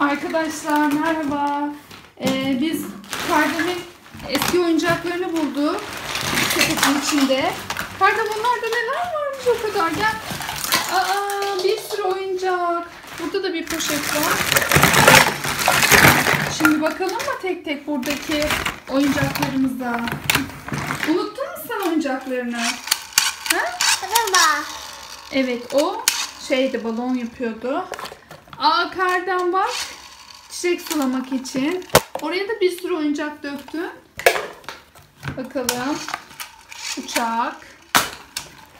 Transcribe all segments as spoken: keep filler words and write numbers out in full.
Arkadaşlar merhaba. Ee, biz Kardem'in eski oyuncaklarını bulduk. Sepetin içinde. Kardem bunlarda neler varmış o kadar? Gel. Aa, bir sürü oyuncak. Burada da bir poşet var. Şimdi bakalım mı tek tek buradaki oyuncaklarımıza? Unuttun mu sen oyuncaklarını? Ha? Evet, o şeydi, balon yapıyordu. Aa, Kardem bak. Çiçek sulamak için. Oraya da bir sürü oyuncak döktün. Bakalım. Uçak.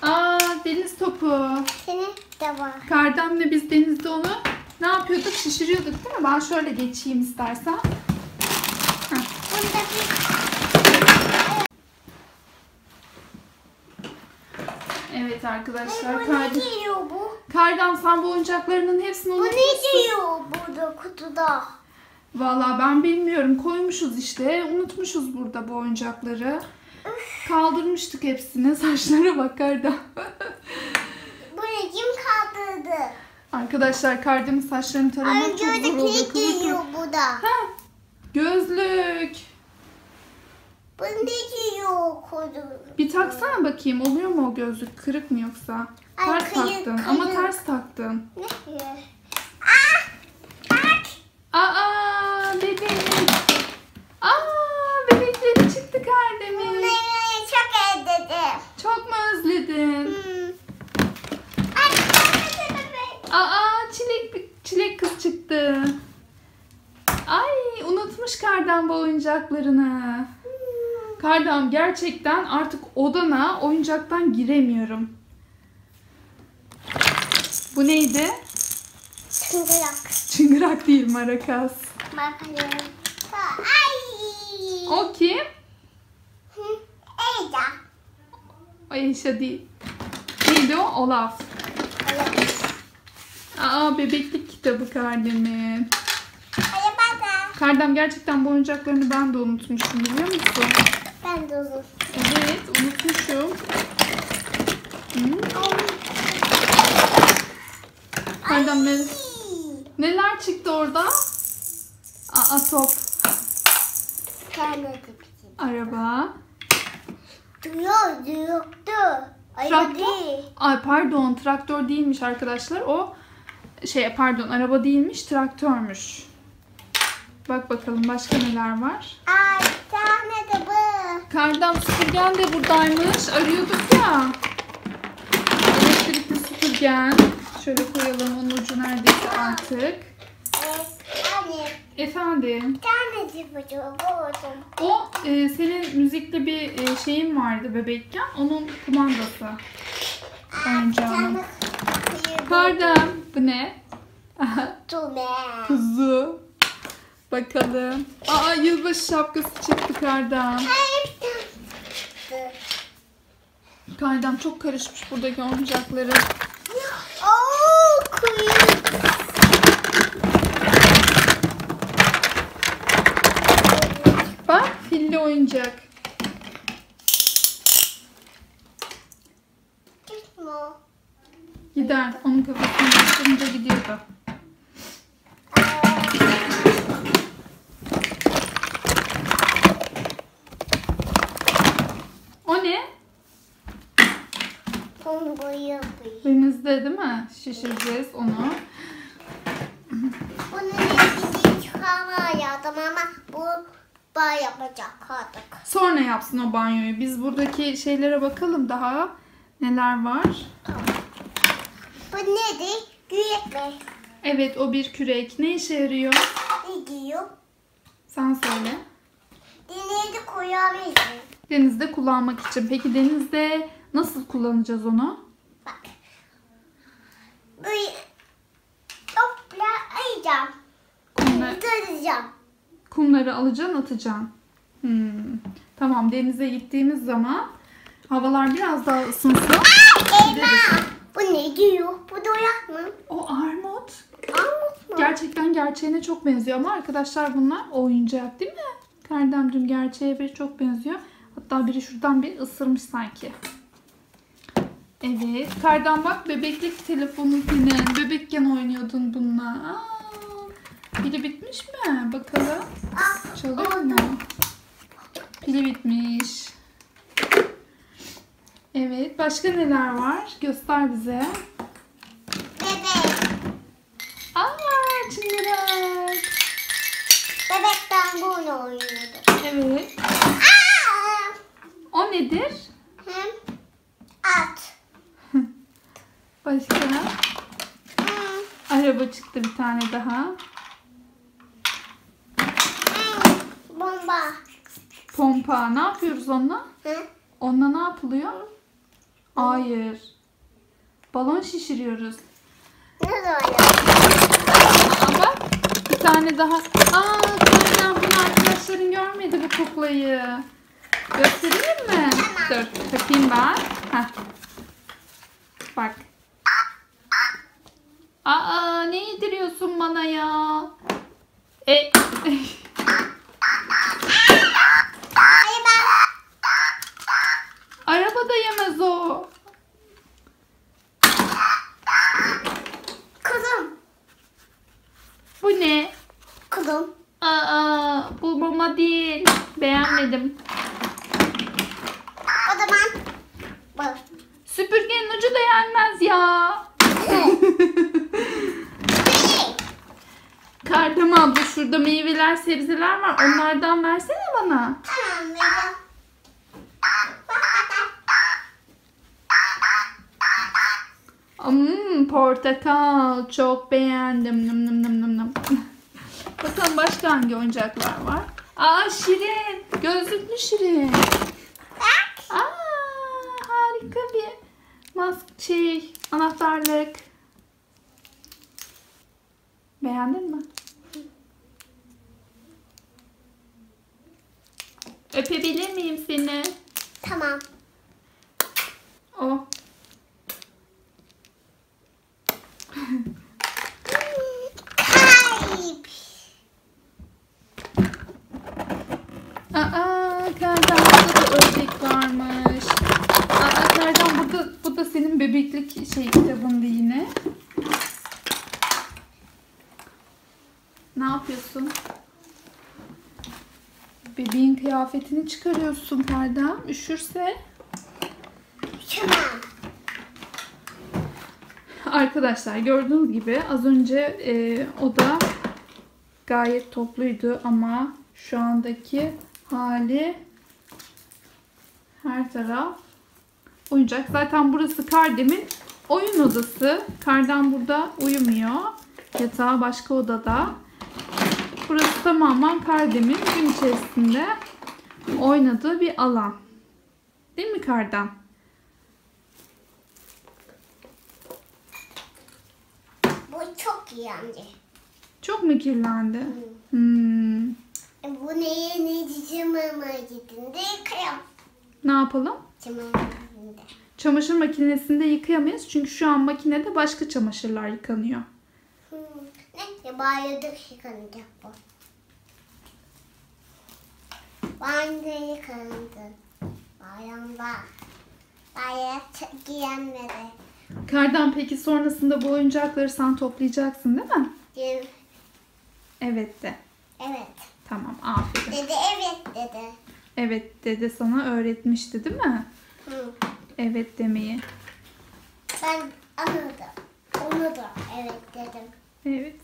Aa, deniz topu. Senin de var. Kardem'le biz denizde onu ne yapıyorduk? Şişiriyorduk değil mi? Ben şöyle geçeyim istersen. Evet arkadaşlar. Kardem, Kardem sen bu oyuncaklarının hepsini unutmuşsun. Bu ne diyor burada kutuda? Vallahi ben bilmiyorum. Koymuşuz işte. Unutmuşuz burada bu oyuncakları. Üf. Kaldırmıştık hepsini. Saçlara bak Kardem. Bunu kim kaldırdı? Arkadaşlar Kardem'in saçlarını taramak çok zor oldu. Gözlük ne diyor burada? Ha, gözlük. Bu ne diyor? Bir taksana bakayım. Oluyor mu o gözlük? Kırık mı yoksa? Ay, ters kıyır, taktın. Kıyır. Ama ters taktın. Ne? Ah! Bak! Aa! Bebek! Aa! Bebekleri çıktı Kardem'in. Bunları çok özledim. Çok mu özledin? Hmm. Ay, ben de bebek. Aa! Çilek, çilek kız çıktı. Ay! Unutmuş Kardem bu oyuncaklarını. Kardem gerçekten artık odana oyuncaktan giremiyorum. Bu neydi? Çıngırak. Çıngırak değil, marakas. Marakas. Ay. O kim? Eyda. Eyşa değil. Neydi o? Olaf. Olaf. Aa, bebeklik kitabı Kardem'in. Kardem gerçekten bu oyuncaklarını ben de unutmuştum, biliyor musun? Ben de unutmuşum. Evet, unutmuşum. Hmm. Kardem ne? Neler çıktı orada? Aa, top. Araba. Duyuyor, duyuktu. Traktör. Ay pardon, traktör değilmiş arkadaşlar. O şey pardon, araba değilmiş, traktörmüş. Bak bakalım başka neler var. Ay, tane de bu. Kardem süpürgen de buradaymış. Arıyorduk ya. Elektrikli süpürgen. Şöyle koyalım, onun ucu neredeyse artık. Evet, anne. Efendim? Bir tane süpürge buldum. O e, senin müzikli bir e, şeyin vardı bebekken. Onun kumandası. Oyuncağının. Kardem bu ne? Tume. Kuzu. Bakalım. Aa, yılbaşı şapkası çıktı Kardem. Kardem çok karışmış buradaki oyuncakları. Bak, filli oyuncak. Gider. Onun kafasını gidiyor gidiyordu. Denizde değil mi? Şişireceğiz onu. Bunu denizde çıkarmayalım ama bu banyo yapacak artık. Sonra yapsın o banyoyu. Biz buradaki şeylere bakalım daha. Neler var? Bu nedir? Kürek mi? Evet, o bir kürek. Ne işe yarıyor? Ne diyor? Sen söyle. Denizde kullanmak için. Denizde kullanmak için. Peki denizde nasıl kullanacağız onu? Bak. Topla alacağım. Kumları, kumları alacaksın, atacaksın. Hmm. Tamam, denize gittiğimiz zaman havalar biraz daha ısınsın. Eyvah! Bu ne diyor? Bu doyak mı? O armut. Armut mu? Gerçekten gerçeğine çok benziyor ama arkadaşlar bunlar oyuncak değil mi? Kardem'cim gerçeğe bir çok benziyor. Hatta biri şuradan bir ısırmış sanki. Evet. Kardem bak, bebeklik telefonun senin. Bebekken oynuyordun bununla. Aa, Pili bitmiş mi? Bakalım. Çalıyor mu? Pili bitmiş. Evet. Başka neler var? Göster bize. Bebek. Aa, çingenek. Bebekten bunu oynuyordu. Evet. Aa! O nedir? Hı? At. Başka? Hı. Araba çıktı bir tane daha. Hı. Bomba. Pompa. Ne yapıyoruz onunla? Hı? Onunla ne yapılıyor? Hı. Hayır. Balon şişiriyoruz. Nasıl öyle? Bak. Bir tane daha. Aa, aynen bunu arkadaşların görmedi bu kuklayı. Göstereyim mi? Tamam. Dur, takayım ben. Heh. Bak. Aa, ne yediriyorsun bana ya? E. Araba da yemez o. Ne? Kızım. Aa, bu mama değil. Beğenmedim. O zaman bu. Süpürgenin ucu da yenmez ya. Kardem abla, şurada meyveler, sebzeler var. Onlardan versene bana. Tamam vereceğim. Hmm, portakal. Çok beğendim. Num num num num num. Bakalım başka hangi oyuncaklar var? Aa, Şirin. Gözlüklü Şirin. Bak. Aa, harika bir mask şey, anahtarlık. Beğendin mi? Öpebilir miyim seni? Tamam. Oh. Kalp. Aa, Kardem burada da ördek varmış. Aa, Kardem burada, bu da senin bebeklik şey kitabındı yine. Ne yapıyorsun? Bebeğin kıyafetini çıkarıyorsun Kardem. Üşürse. Tamam. Arkadaşlar, gördüğünüz gibi az önce e, oda gayet topluydu ama şu andaki hali her taraf oyuncak. Zaten burası Kardem'in oyun odası. Kardem burada uyumuyor. Yatağı başka odada. Burası tamamen Kardem'in gün içerisinde oynadığı bir alan. Değil mi Kardem? Çok kirlendi. Çok mu kirlendi? Hmm. Hmm. Bu neye ne çamaşır makinesinde yıkayalım. Ne yapalım? Çamaşır makinesinde yıkayamayız çünkü şu an makinede başka çamaşırlar yıkanıyor. Hmm. Ne? Banyoda yıkanacak bu. Banyoda yıkandı. Bayramda. Banyoya girenmedi. Kardem, peki sonrasında bu oyuncakları sen toplayacaksın değil mi? Evet. Evet de. Evet. Tamam, aferin. Dede evet dedi. Evet, dede sana öğretmişti değil mi? Hı. Evet demeyi. Ben anladım. Onu da evet dedim. Evet.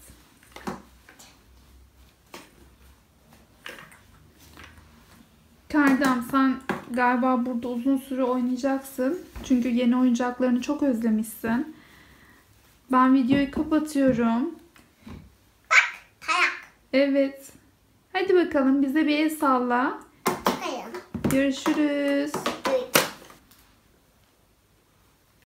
Kardem, sen galiba burada uzun süre oynayacaksın. Çünkü yeni oyuncaklarını çok özlemişsin. Ben videoyu kapatıyorum. Bak, kayak. Evet. Hadi bakalım, bize bir el salla. Hayır. Görüşürüz.